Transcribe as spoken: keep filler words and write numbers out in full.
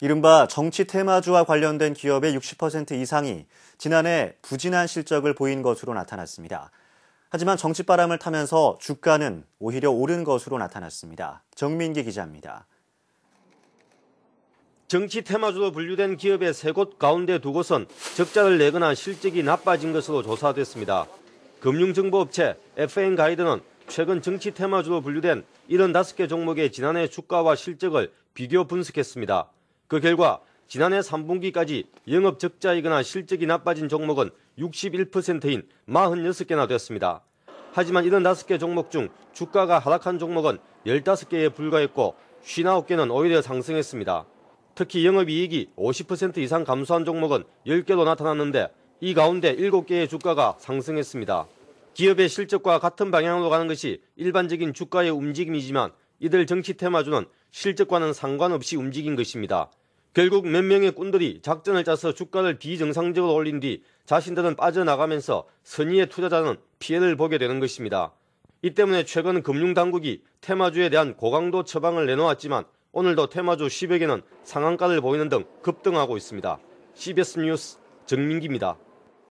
이른바 정치 테마주와 관련된 기업의 육십 퍼센트 이상이 지난해 부진한 실적을 보인 것으로 나타났습니다. 하지만 정치바람을 타면서 주가는 오히려 오른 것으로 나타났습니다. 정민기 기자입니다. 정치 테마주로 분류된 기업의 세 곳 가운데 두 곳은 적자를 내거나 실적이 나빠진 것으로 조사됐습니다. 금융정보업체 에프엔가이드는 최근 정치 테마주로 분류된 칠십오 개 종목의 지난해 주가와 실적을 비교 분석했습니다. 그 결과 지난해 삼 분기까지 영업적자이거나 실적이 나빠진 종목은 육십일 퍼센트인 사십육 개나 됐습니다. 하지만 칠십오 개 종목 중 주가가 하락한 종목은 십오 개에 불과했고 오십구 개는 오히려 상승했습니다. 특히 영업이익이 오십 퍼센트 이상 감소한 종목은 열 개로 나타났는데 이 가운데 일곱 개의 주가가 상승했습니다. 기업의 실적과 같은 방향으로 가는 것이 일반적인 주가의 움직임이지만 이들 정치 테마주는 실적과는 상관없이 움직인 것입니다. 결국 몇 명의 꾼들이 작전을 짜서 주가를 비정상적으로 올린 뒤 자신들은 빠져나가면서 선의의 투자자는 피해를 보게 되는 것입니다. 이 때문에 최근 금융당국이 테마주에 대한 고강도 처방을 내놓았지만 오늘도 테마주 십여 개는 상한가를 보이는 등 급등하고 있습니다. 씨비에스 뉴스 정민기입니다.